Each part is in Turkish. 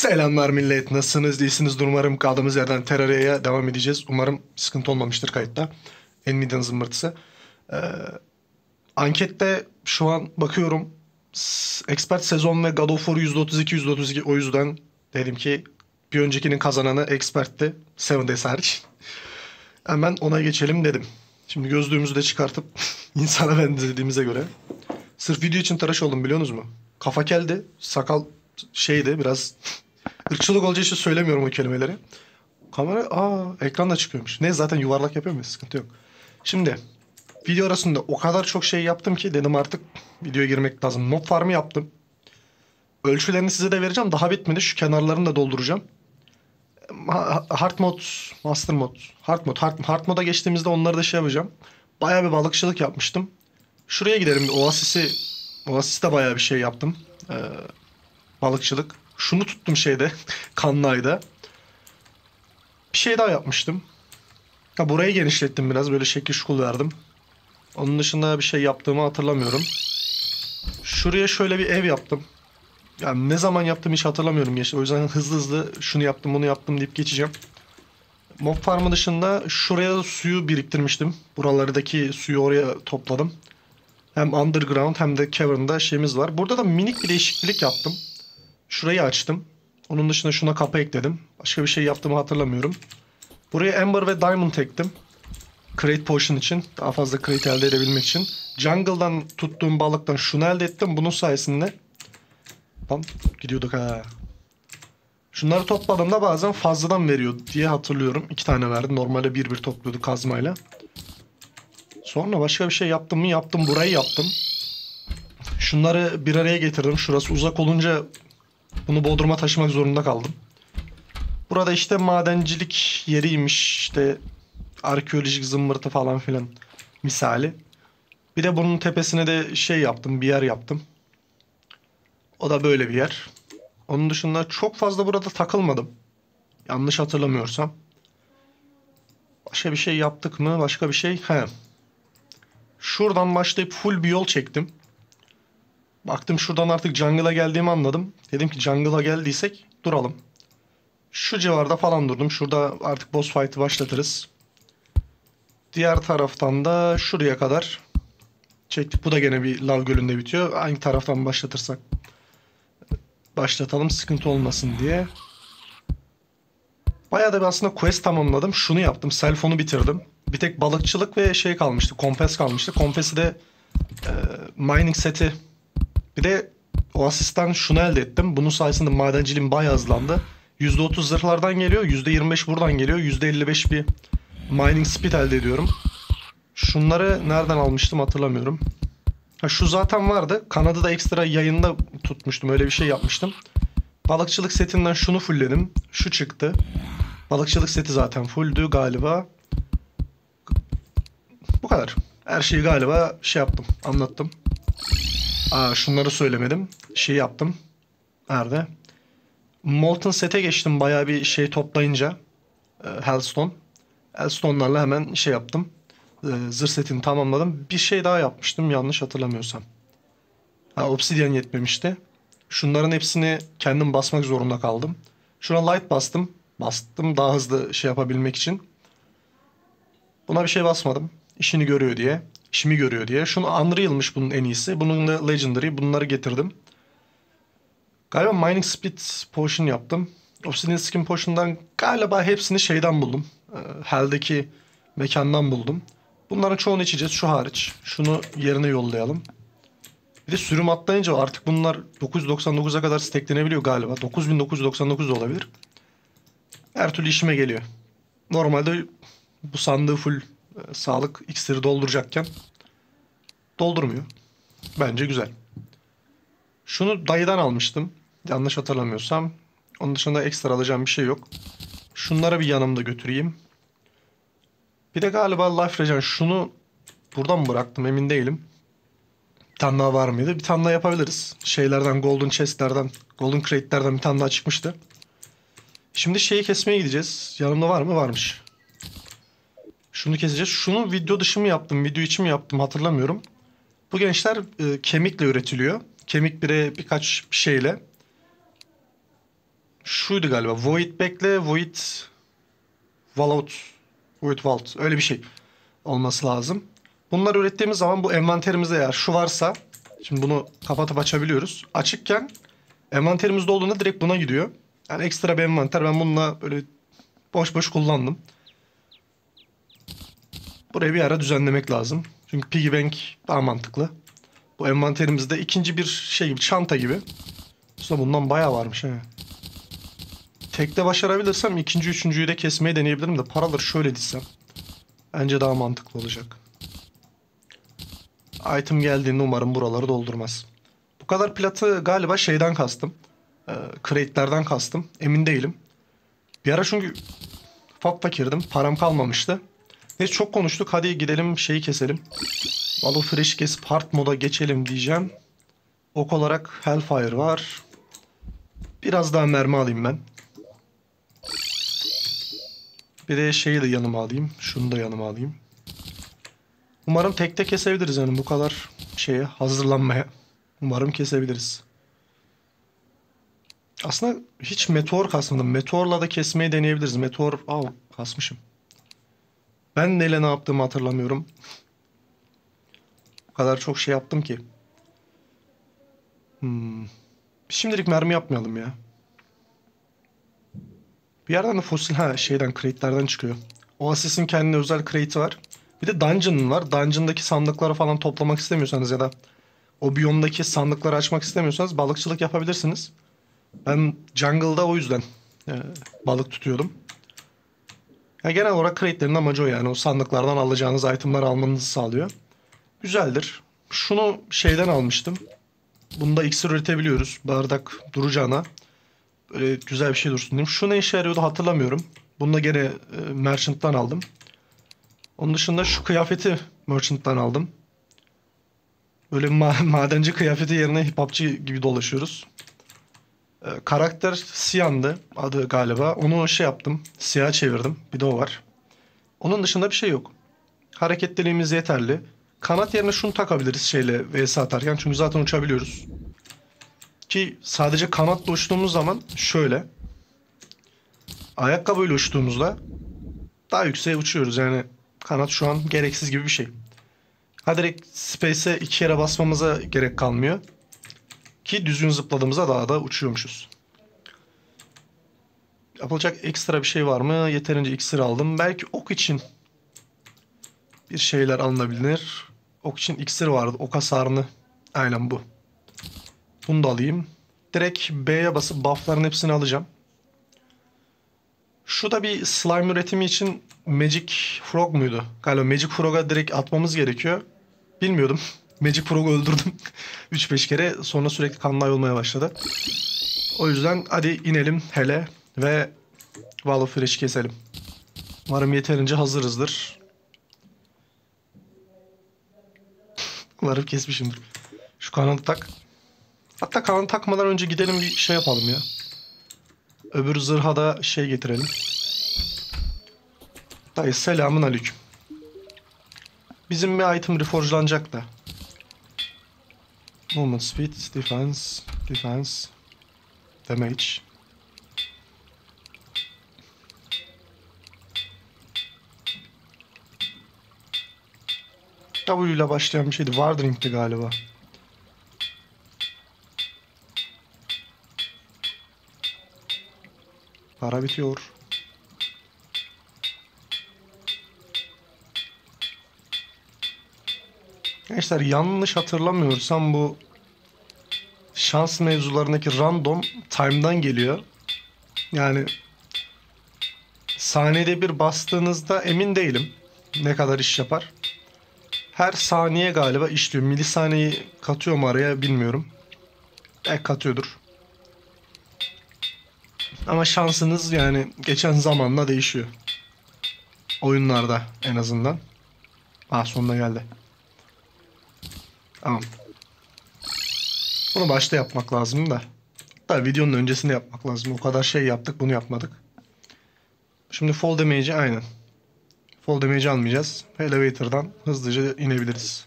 Selamlar millet, nasılsınız, değilsiniz? Umarım kaldığımız yerden Terraria'ya devam edeceğiz. Umarım sıkıntı olmamıştır kayıtta. Nvidia'nın zımbırtısı. Ankette şu an bakıyorum Expert sezon ve God of War %32. O yüzden dedim ki bir öncekinin kazananı Expert'ti. Seven Days hariç. Hemen ona geçelim dedim. Şimdi gözlüğümüzü de çıkartıp insana benzediğimize göre. Sırf video için tıraş oldum, biliyorsunuz mu? Kafa geldi, sakal şeydi biraz. Irkçılık olacağı için söylemiyorum o kelimeleri. Kamera, ekran da çıkıyormuş. Ne zaten yuvarlak yapıyor muyuz? Sıkıntı yok. Şimdi video arasında o kadar çok şey yaptım ki dedim artık videoya girmek lazım. Mob farmı yaptım. Ölçülerini size de vereceğim. Daha bitmedi. Şu kenarlarını da dolduracağım. Hard mod, master mod, hard moda geçtiğimizde onları da şey yapacağım. Bayağı bir balıkçılık yapmıştım. Şuraya gidelim. Oasis'te bayağı bir şey yaptım. Balıkçılık. Şunu tuttum şeyde. Kanlay'da. Bir şey daha yapmıştım. Ha, burayı genişlettim biraz. Böyle şekil şukul verdim. Onun dışında bir şey yaptığımı hatırlamıyorum. Şuraya şöyle bir ev yaptım. Yani ne zaman yaptığımı hiç hatırlamıyorum. O yüzden hızlı şunu yaptım bunu yaptım deyip geçeceğim. Mob farmı dışında şuraya suyu biriktirmiştim. Buralardaki suyu oraya topladım. Hem underground hem de cavern'da şeyimiz var. Burada da minik bir değişiklik yaptım. Şurayı açtım. Onun dışında şuna kapı ekledim. Başka bir şey yaptığımı hatırlamıyorum. Buraya Amber ve Diamond ektim. Crate Potion için. Daha fazla crate elde edebilmek için. Jungle'dan tuttuğum balıktan şunu elde ettim. Bunun sayesinde tam gidiyorduk ha. Şunları topladığımda bazen fazladan veriyor diye hatırlıyorum. 2 tane verdi. Normalde bir topluyorduk kazmayla. Sonra başka bir şey yaptım mı? Yaptım. Burayı yaptım. Şunları bir araya getirdim. Şurası uzak olunca bunu Bodrum'a taşımak zorunda kaldım. Burada işte madencilik yeriymiş. İşte arkeolojik zımbırtı falan filan misali. Bir de bunun tepesine de şey yaptım. Bir yer yaptım. O da böyle bir yer. Onun dışında çok fazla burada takılmadım. Yanlış hatırlamıyorsam. Başka bir şey yaptık mı? Başka bir şey? He. Şuradan başlayıp full bir yol çektim. Baktım şuradan artık jungle'a geldiğimi anladım. Dedim ki jungle'a geldiysek duralım. Şu civarda falan durdum. Şurada artık boss fight'ı başlatırız. Diğer taraftan da şuraya kadar çektik. Bu da gene bir lav gölünde bitiyor. Hangi taraftan başlatırsak başlatalım sıkıntı olmasın diye. Bayağı da aslında quest tamamladım. Şunu yaptım. Selfon'u bitirdim. Bir tek balıkçılık ve şey kalmıştı. Kompas kalmıştı. Kompas'ı da mining seti. Bir de Oasis'ten şunu elde ettim. Bunun sayesinde madenciliğim bayağı hızlandı. %30 zırhlardan geliyor. %25 buradan geliyor. %55 bir mining speed elde ediyorum. Şunları nereden almıştım hatırlamıyorum. Ha, şu zaten vardı. Kanada'da ekstra yayında tutmuştum. Öyle bir şey yapmıştım. Balıkçılık setinden şunu fullledim. Şu çıktı. Balıkçılık seti zaten fulldü galiba. Bu kadar. Her şeyi galiba şey yaptım. Anlattım. Şunları söylemedim. Şey yaptım. Nerede? Molten sete geçtim bayağı bir şey toplayınca. Hellstone. Hellstone'larla hemen şey yaptım. Zırh setini tamamladım. Bir şey daha yapmıştım yanlış hatırlamıyorsam. Obsidian yetmemişti. Şunların hepsini kendim basmak zorunda kaldım. Şuna light bastım. Bastım daha hızlı şey yapabilmek için. Buna bir şey basmadım. İşini görüyor diye. İşimi görüyor diye. Şunu Unreal'mış bunun en iyisi. Bunun da Legendary. Bunları getirdim. Galiba Mining Speed Potion yaptım. Obsidian Skin Potion'dan galiba hepsini şeyden buldum. Hell'deki mekandan buldum. Bunların çoğunu içeceğiz şu hariç. Şunu yerine yollayalım. Bir de sürüm atlayınca artık bunlar 999'a kadar steklenebiliyor galiba. 9999 olabilir. Her türlü işime geliyor. Normalde bu sandığı full sağlık iksiri dolduracakken doldurmuyor. Bence güzel. Şunu dayıdan almıştım. Yanlış hatırlamıyorsam. Onun dışında ekstra alacağım bir şey yok. Şunlara bir yanımda götüreyim. Bir de galiba Life Regen şunu buradan bıraktım emin değilim. Bir tane daha var mıydı? Bir tane daha yapabiliriz. Şeylerden, golden chestlerden, golden crate'lerden bir tane daha çıkmıştı. Şimdi şeyi kesmeye gideceğiz. Yanımda var mı? Varmış. Şunu keseceğiz. Şunu video dışı mı yaptım, video içi mi yaptım hatırlamıyorum. Bu gençler kemikle üretiliyor. Kemik birkaç şeyle. şuydu galiba. Void Back'le Void Vault. Void Vault. Öyle bir şey olması lazım. Bunları ürettiğimiz zaman bu envanterimizde eğer şu varsa, şimdi bunu kapatıp açabiliyoruz. Açıkken envanterimizde olduğunda direkt buna gidiyor. Yani ekstra bir envanter. Ben bununla böyle boş boş kullandım. Burayı bir ara düzenlemek lazım. Çünkü piggy bank daha mantıklı. Bu envanterimizde ikinci bir şey gibi, çanta gibi. Aslında bundan bayağı varmış he. Tekte başarabilirsem ikinci, üçüncüyü de kesmeyi deneyebilirim de paraları şöyle dizsem bence daha mantıklı olacak. Item geldiğinde umarım buraları doldurmaz. Bu kadar platı galiba şeyden kastım. Crate'lerden kastım. Emin değilim. Bir ara çünkü fakirdim. Param kalmamıştı. Neyse çok konuştuk. Hadi gidelim şeyi keselim. Wall of Flesh'i kesip hard moda geçelim diyeceğim. Ok olarak Hellfire var. Biraz daha mermi alayım ben. Bir de şeyi de yanıma alayım. Şunu da yanıma alayım. Umarım tek tek kesebiliriz yani bu kadar şeye hazırlanmaya. Umarım kesebiliriz. Aslında hiç meteor kasmadım. Meteorla da kesmeyi deneyebiliriz. Meteor... Aa, kasmışım. Ben neyle ne yaptığımı hatırlamıyorum. O kadar çok şey yaptım ki. Şimdilik mermi yapmayalım ya. Bir yerden de fosil... Ha şeyden, crate'lerden çıkıyor. Oasis'in kendine özel crate'i var. Bir de dungeon'ın var. Dungeon'daki sandıkları falan toplamak istemiyorsanız ya da o biyomdaki sandıkları açmak istemiyorsanız balıkçılık yapabilirsiniz. Ben jungle'da o yüzden balık tutuyordum. Yani genel olarak crate'lerin amacı o yani. O sandıklardan alacağınız itemleri almanızı sağlıyor. Güzeldir. Şunu şeyden almıştım. Bunda iksir üretebiliyoruz. Bardak duracağına. Böyle güzel bir şey dursun diyeyim. Şu ne işe yarıyordu hatırlamıyorum. Bunu da gene merchant'tan aldım. Onun dışında şu kıyafeti merchant'tan aldım. Böyle madenci kıyafeti yerine hip hopçı gibi dolaşıyoruz. Karakter Siyan'dı adı galiba. Onu şey yaptım. Siyah çevirdim. Bir de o var. Onun dışında bir şey yok. Hareketliliğimiz yeterli. Kanat yerine şunu takabiliriz şeyle vs atarken. Çünkü zaten uçabiliyoruz. Ki sadece kanatla uçtuğumuz zaman şöyle. Ayakkabıyla uçtuğumuzda daha yükseğe uçuyoruz. Yani kanat şu an gereksiz gibi bir şey. Ha direkt space'e iki kere basmamıza gerek kalmıyor. Ki düzgün zıpladığımızda daha da uçuyormuşuz. Yapılacak ekstra bir şey var mı? Yeterince iksir aldım. Belki ok için bir şeyler alınabilir. Ok için iksir vardı. Ok hasarını. Aynen bu. Bunu da alayım. Direkt B'ye basıp buffların hepsini alacağım. Şu da bir slime üretimi için Magic Frog muydu? Galiba Magic Frog'a direkt atmamız gerekiyor. Bilmiyordum. Magic Frog'u öldürdüm 3-5 kere. Sonra sürekli kanlay olmaya başladı. O yüzden hadi inelim hele ve Wall of Flesh'i keselim. Umarım yeterince hazırızdır. Umarım kesmişimdir. Şu kanadı tak. Hatta kanadı takmadan önce gidelim bir şey yapalım ya. Öbür zırha da şey getirelim. Dayı selamın aleyküm. Bizim bir item reforgelanacak da. Movement speed, defense, damage. W ile başlayan bir şeydi. Wardering'ti galiba. Para bitiyor. Gençler yanlış hatırlamıyorsam bu şans mevzularındaki random time'dan geliyor. Yani saniyede bir bastığınızda emin değilim ne kadar iş yapar. Her saniye galiba işliyor. Milisaniyeyi katıyor mu araya bilmiyorum. Belki katıyordur. Ama şansınız yani geçen zamanla değişiyor. Oyunlarda en azından. Ah sonuna geldi. Tamam. Bunu başta yapmak lazım da. Hatta videonun öncesinde yapmak lazım. O kadar şey yaptık bunu yapmadık. Şimdi fall damage'i aynen. Fall damage'i almayacağız. Elevator'dan hızlıca inebiliriz.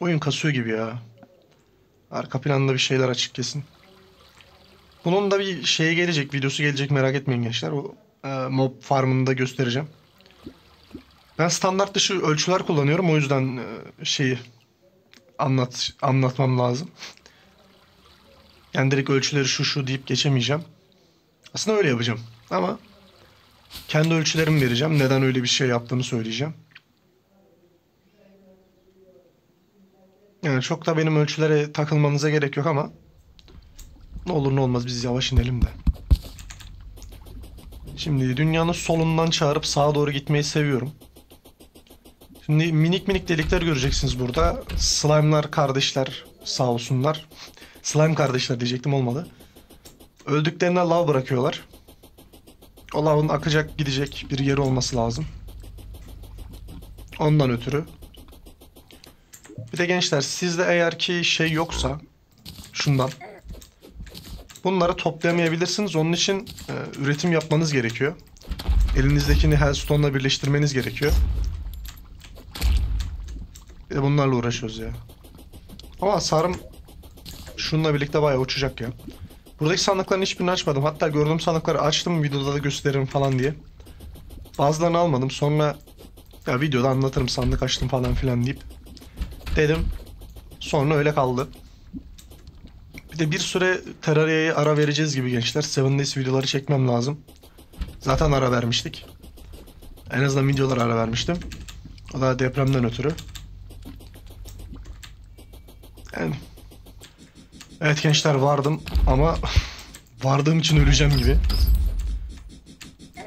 Oyun kasıyor gibi ya. Arka planda bir şeyler açık kesin. Bunun da bir şeye gelecek, videosu gelecek, merak etmeyin gençler. O mob farmını da göstereceğim. Ben standart dışı ölçüler kullanıyorum, o yüzden şeyi anlatmam lazım. Yani direkt ölçüleri şu deyip geçemeyeceğim. Aslında öyle yapacağım ama kendi ölçülerimi vereceğim. Neden öyle bir şey yaptığımı söyleyeceğim. Yani çok da benim ölçülere takılmanıza gerek yok ama ne olur ne olmaz biz yavaş inelim de. Şimdi dünyanın solundan çağırıp sağa doğru gitmeyi seviyorum. Şimdi minik minik delikler göreceksiniz burada. Slime'lar kardeşler sağ olsunlar. Slime kardeşler diyecektim, olmadı. Öldüklerine lav bırakıyorlar. O lavın akacak gidecek bir yeri olması lazım. Ondan ötürü. Bir de gençler sizde eğer ki şey yoksa şundan. Bunları toplayamayabilirsiniz. Onun için üretim yapmanız gerekiyor. Elinizdekini Hellstone'la birleştirmeniz gerekiyor. Bir de bunlarla uğraşıyoruz ya. Ama hasarım şununla birlikte bayağı uçacak ya. Buradaki sandıkların hiçbirini açmadım. Hatta gördüğüm sandıkları açtım, videoda da gösteririm falan diye. Bazılarını almadım. Sonra ya videoda anlatırım sandık açtım falan filan deyip dedim. Sonra öyle kaldı. Bir de bir süre Terraria'ya ara vereceğiz gibi gençler. Seven Days videoları çekmem lazım. Zaten ara vermiştik. En azından videolara ara vermiştim. O da depremden ötürü. Yani. Evet gençler vardım ama vardığım için öleceğim gibi.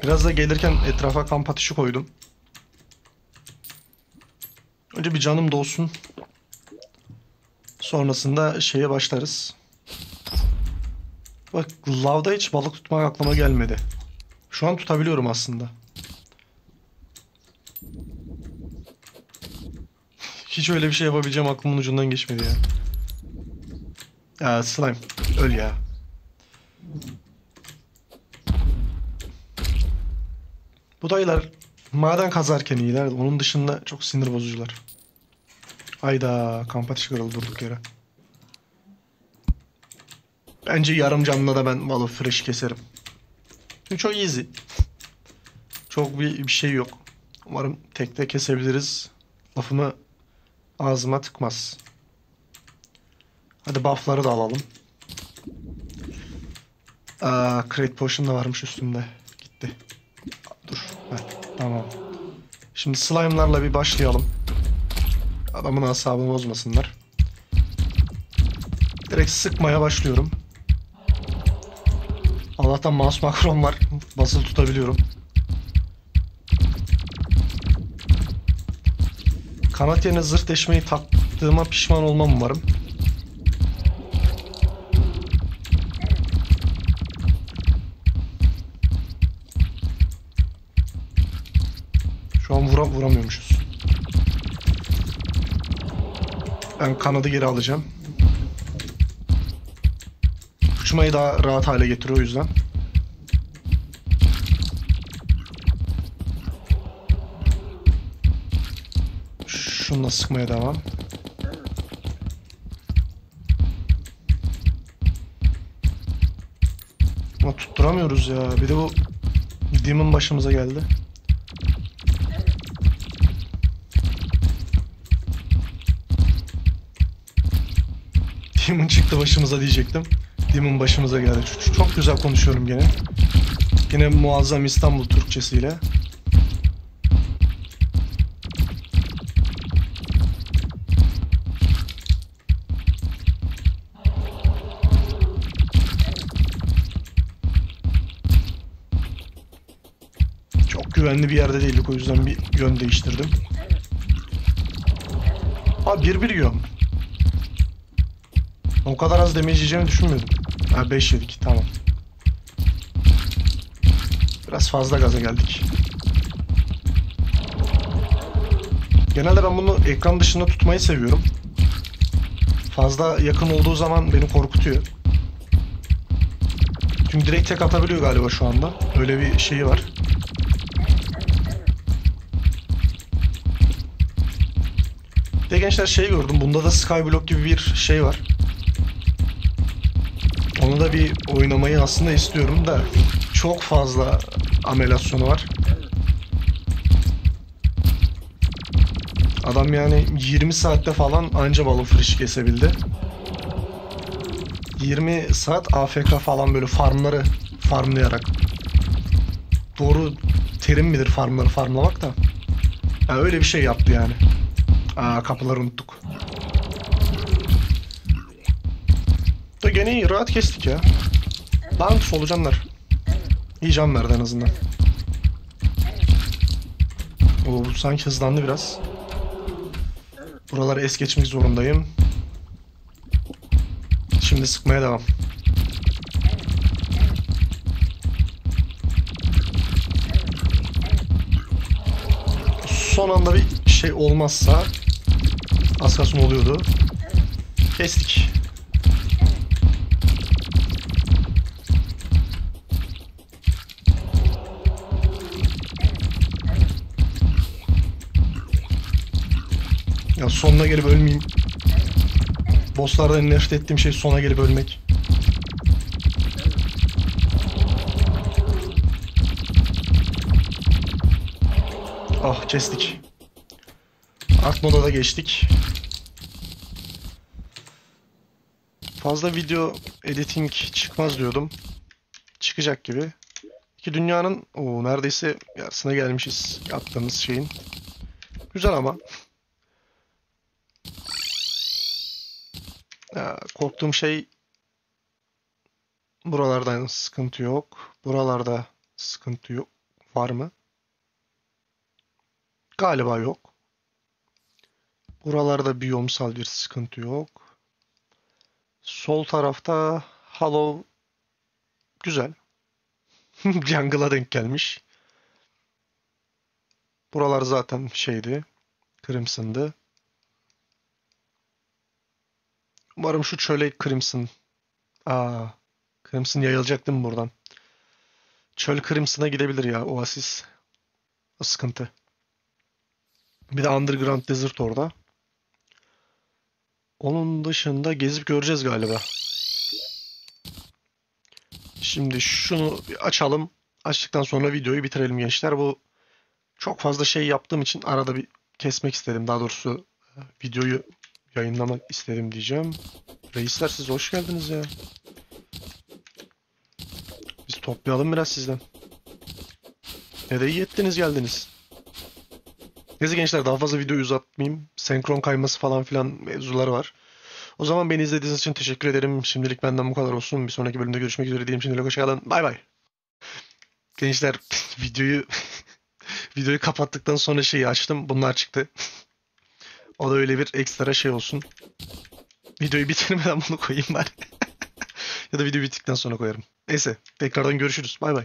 Biraz da gelirken etrafa kamp ateşi koydum. Önce bir canım dolsun. Sonrasında şeye başlarız. Bak lavda hiç balık tutmak aklıma gelmedi. Şu an tutabiliyorum aslında. Hiç öyle bir şey yapabileceğim aklımın ucundan geçmedi ya. Ya slime öl ya. Bu dayılar maden kazarken iyiler. Onun dışında çok sinir bozucular. Hayda kamp ateşi kırıldı durduk yere. Bence yarım canla da ben Wall of Flesh keserim. Çünkü çok easy. Çok bir şey yok. Umarım tekte kesebiliriz. Lafımı ağzıma tıkmaz. Hadi buff'ları da alalım. Crate Potion da varmış üstümde. Gitti. Dur. Heh, tamam. Şimdi slime'larla bir başlayalım. Adamın asabını bozmasınlar. Direkt sıkmaya başlıyorum. Allah'tan mouse makron var. Basılı tutabiliyorum. Kanat yerine zırh deşmeyi taktığıma pişman olmam umarım. Şu an vuramıyormuşuz. Ben kanadı geri alacağım. Uçmayı daha rahat hale getiriyor o yüzden. Şununla sıkmaya devam. Ama tutturamıyoruz ya. Bir de bu demon başımıza geldi. Demon çıktı başımıza diyecektim. Demon başımıza geldi. Çok güzel konuşuyorum gene. Yine muazzam İstanbul Türkçesiyle. Çok güvenli bir yerde değildik, o yüzden bir yön değiştirdim. Aa bir yiyorum. O kadar az damage yiyeceğimi düşünmüyordum. Ha 5 yedik tamam. Biraz fazla gaza geldik. Genelde ben bunu ekran dışında tutmayı seviyorum. Fazla yakın olduğu zaman beni korkutuyor. Çünkü direkt tek atabiliyor galiba şu anda. Öyle bir şeyi var. Bir de gençler şey gördüm. Bunda da Skyblock gibi bir şey var. Onunla bir oynamayı aslında istiyorum da çok fazla amelasyonu var. Adam yani 20 saatte falan anca balı friş kesebildi. 20 saat AFK falan böyle farmları farmlayarak. Doğru terim midir farmları farmlamak da? Yani öyle bir şey yaptı yani. Aa, kapıları unuttuk. Da gene iyi, rahat kestik ya. Lan solucanlar. İyi can verdi en azından. Oo, sanki hızlandı biraz. Buraları es geçmek zorundayım. Şimdi sıkmaya devam. Son anda bir şey olmazsa az kalsın oluyordu. Kestik. Ya sonuna gelip ölmeyeyim. Bosslardan nefret ettiğim şey sona gelip ölmek. Ah, kestik. Art moda da geçtik. Fazla video editing çıkmaz diyordum. Çıkacak gibi. Ki dünyanın neredeyse yarısına gelmişiz yaptığımız şeyin. Güzel ama. Ya, korktuğum şey buralardan sıkıntı yok. Buralarda sıkıntı yok. Var mı? Galiba yok. Buralarda biyomsal bir sıkıntı yok. Sol tarafta Hollow güzel. Jungle'a denk gelmiş. Buralar zaten şeydi. Crimson'dı. Umarım şu çöle Crimson. Crimson yayılacak değil mi buradan? Çöl Crimson'a gidebilir ya. Oasis. O sıkıntı. Bir de Underground Desert orada. Onun dışında gezip göreceğiz galiba. Şimdi şunu açalım. Açtıktan sonra videoyu bitirelim gençler. Bu çok fazla şey yaptığım için arada bir kesmek istedim. Daha doğrusu videoyu yayınlamak istedim diyeceğim. Reisler, siz hoş geldiniz ya. Biz toplayalım biraz sizden. Ne de iyi ettiniz geldiniz. Neyse gençler, daha fazla videoyu uzatmayayım. Senkron kayması falan filan mevzuları var. O zaman beni izlediğiniz için teşekkür ederim. Şimdilik benden bu kadar olsun. Bir sonraki bölümde görüşmek üzere diyeyim. Şimdilik hoşçakalın. Bay bay. Gençler videoyu kapattıktan sonra şeyi açtım. Bunlar çıktı. O da öyle bir ekstra şey olsun. Videoyu bitirmeden bunu koyayım bari. Ya da video bittikten sonra koyarım. Neyse, tekrardan görüşürüz. Bay bay.